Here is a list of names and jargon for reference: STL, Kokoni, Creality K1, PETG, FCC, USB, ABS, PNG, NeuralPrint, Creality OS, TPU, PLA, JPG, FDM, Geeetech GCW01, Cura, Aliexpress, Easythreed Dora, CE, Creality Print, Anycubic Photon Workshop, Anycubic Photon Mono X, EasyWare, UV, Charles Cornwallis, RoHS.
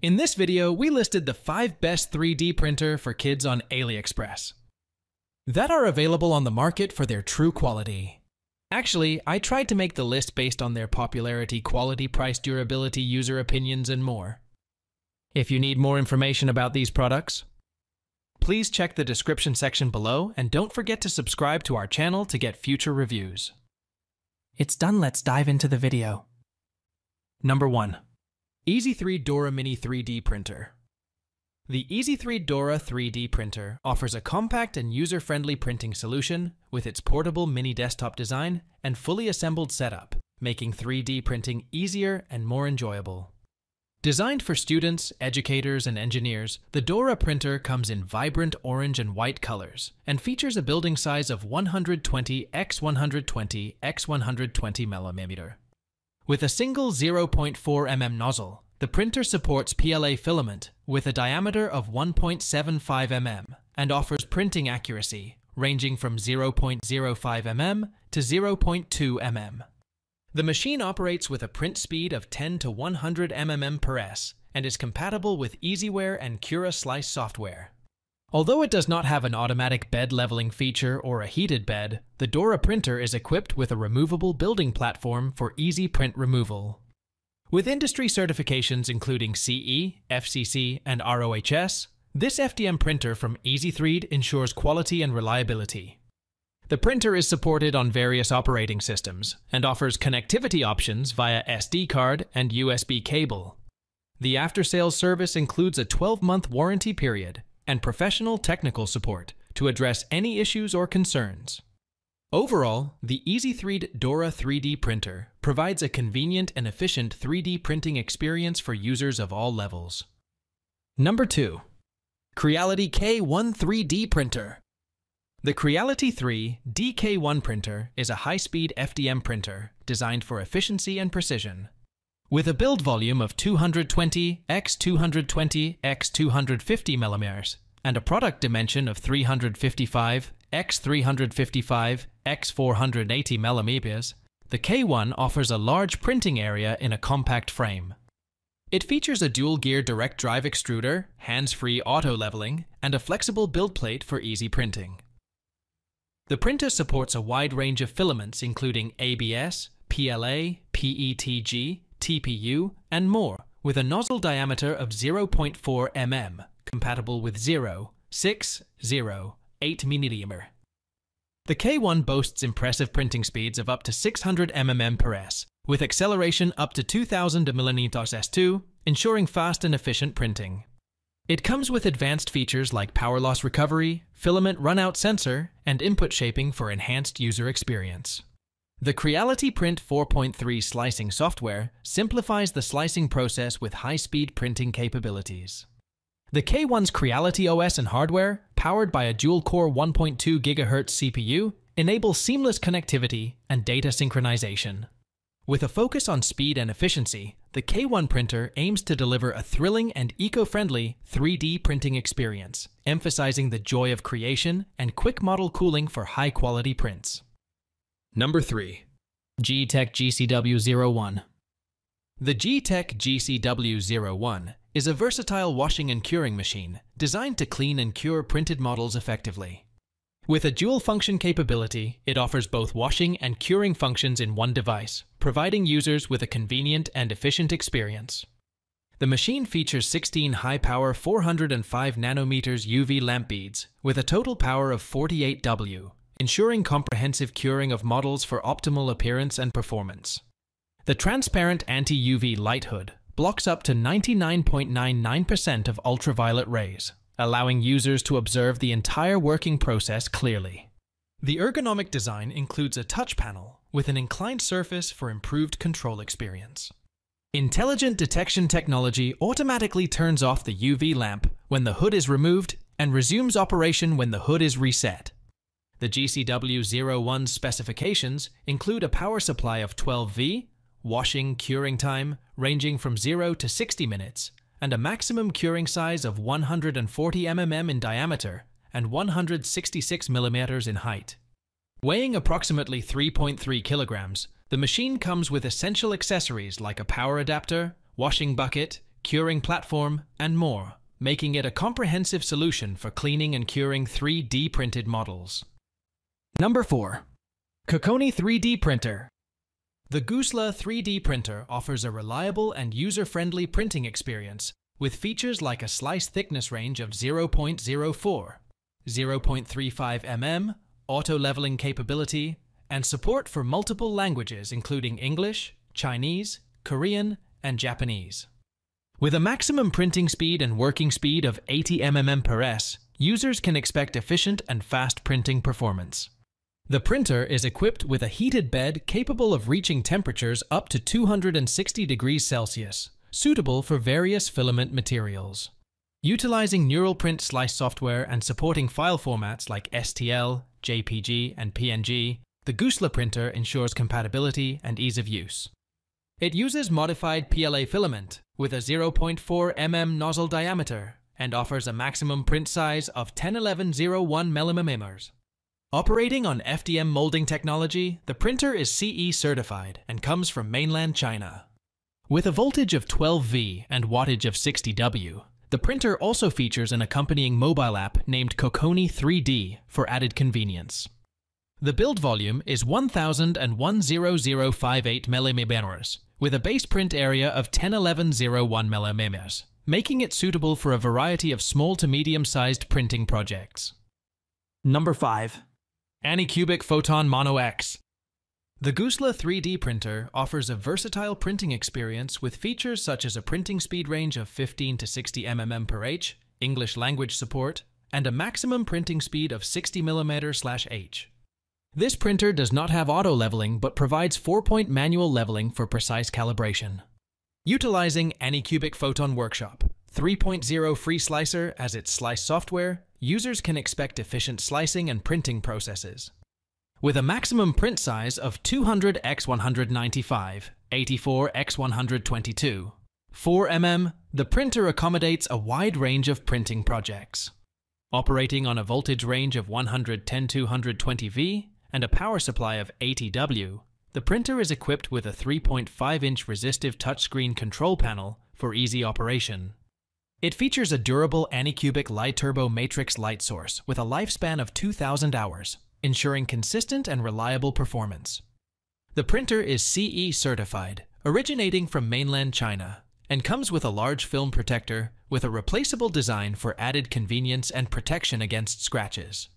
In this video, we listed the 5 best 3D printers for kids on AliExpress that are available on the market for their true quality. Actually, I tried to make the list based on their popularity, quality, price, durability, user opinions, and more. If you need more information about these products, please check the description section below and don't forget to subscribe to our channel to get future reviews. It's done, let's dive into the video. Number 1. Easythreed Dora Mini 3D Printer. The Easythreed Dora 3D printer offers a compact and user-friendly printing solution with its portable mini desktop design and fully assembled setup, making 3D printing easier and more enjoyable. Designed for students, educators, and engineers, the Dora printer comes in vibrant orange and white colors and features a building size of 120 x 120 x 120 mm. With a single 0.4 mm nozzle, the printer supports PLA filament with a diameter of 1.75 mm and offers printing accuracy ranging from 0.05 mm to 0.2 mm. The machine operates with a print speed of 10 to 100 mm per s and is compatible with EasyWare and Cura slice software. Although it does not have an automatic bed leveling feature or a heated bed, the Dora printer is equipped with a removable building platform for easy print removal. With industry certifications including CE, FCC, and RoHS, this FDM printer from Easythreed ensures quality and reliability. The printer is supported on various operating systems and offers connectivity options via SD card and USB cable. The after-sales service includes a 12-month warranty period and professional technical support to address any issues or concerns. Overall, the Easythreed Dora 3D printer provides a convenient and efficient 3D printing experience for users of all levels. Number 2. Creality K1 3D Printer. The Creality 3D K1 printer is a high-speed FDM printer designed for efficiency and precision. With a build volume of 220 x 220 x 250 mm and a product dimension of 355 x 355 x 480 mm, the K1 offers a large printing area in a compact frame. It features a dual-gear direct drive extruder, hands-free auto-leveling, and a flexible build plate for easy printing. The printer supports a wide range of filaments including ABS, PLA, PETG, TPU, and more, with a nozzle diameter of 0.4 mm, compatible with 0, 6, 0, 8 mm. The K1 boasts impressive printing speeds of up to 600 mm per s, with acceleration up to 2000 mm/s2, ensuring fast and efficient printing. It comes with advanced features like power loss recovery, filament runout sensor, and input shaping for enhanced user experience. The Creality Print 4.3 slicing software simplifies the slicing process with high-speed printing capabilities. The K1's Creality OS and hardware, powered by a dual-core 1.2 GHz CPU, enable seamless connectivity and data synchronization. With a focus on speed and efficiency, the K1 printer aims to deliver a thrilling and eco-friendly 3D printing experience, emphasizing the joy of creation and quick model cooling for high-quality prints. Number 3. Geeetech GCW01. The Geeetech GCW01 is a versatile washing and curing machine designed to clean and cure printed models effectively. With a dual-function capability, it offers both washing and curing functions in one device, providing users with a convenient and efficient experience. The machine features 16 high-power 405 nanometers UV lamp beads with a total power of 48 W, ensuring comprehensive curing of models for optimal appearance and performance. The transparent anti-UV light hood blocks up to 99.99% of ultraviolet rays, allowing users to observe the entire working process clearly. The ergonomic design includes a touch panel with an inclined surface for improved control experience. Intelligent detection technology automatically turns off the UV lamp when the hood is removed and resumes operation when the hood is reset. The GCW01 specifications include a power supply of 12V, washing curing time ranging from 0 to 60 minutes, and a maximum curing size of 140 mm in diameter and 166 mm in height. Weighing approximately 3.3 kilograms, the machine comes with essential accessories like a power adapter, washing bucket, curing platform, and more, making it a comprehensive solution for cleaning and curing 3D printed models. Number 4. Kokoni 3D Printer. The Geeetech 3D printer offers a reliable and user-friendly printing experience with features like a slice thickness range of 0.04, 0.35 mm, auto-leveling capability, and support for multiple languages including English, Chinese, Korean, and Japanese. With a maximum printing speed and working speed of 80 mm per s, users can expect efficient and fast printing performance. The printer is equipped with a heated bed capable of reaching temperatures up to 260 degrees Celsius, suitable for various filament materials. Utilizing NeuralPrint slice software and supporting file formats like STL, JPG, and PNG, the Geeetech printer ensures compatibility and ease of use. It uses modified PLA filament with a 0.4 mm nozzle diameter and offers a maximum print size of 101101 mm. Operating on FDM molding technology, the printer is CE certified and comes from mainland China. With a voltage of 12V and wattage of 60W, the printer also features an accompanying mobile app named Kokoni 3D for added convenience. The build volume is 1,000 and 10058 mm, with a base print area of 101101 mm, making it suitable for a variety of small to medium-sized printing projects. Number 5. Anycubic Photon Mono X. The Geeetech 3D printer offers a versatile printing experience with features such as a printing speed range of 15 to 60 mm per h, English language support, and a maximum printing speed of 60 mm/h. This printer does not have auto-leveling but provides 4-point manual leveling for precise calibration. Utilizing Anycubic Photon Workshop 3.0 Free Slicer as its slice software, users can expect efficient slicing and printing processes. With a maximum print size of 200x195, 84x122, 4 mm, the printer accommodates a wide range of printing projects. Operating on a voltage range of 110-220V and a power supply of 80W, the printer is equipped with a 3.5-inch resistive touchscreen control panel for easy operation. It features a durable Anycubic Light Turbo Matrix light source with a lifespan of 2,000 hours, ensuring consistent and reliable performance. The printer is CE certified, originating from mainland China, and comes with a large film protector with a replaceable design for added convenience and protection against scratches.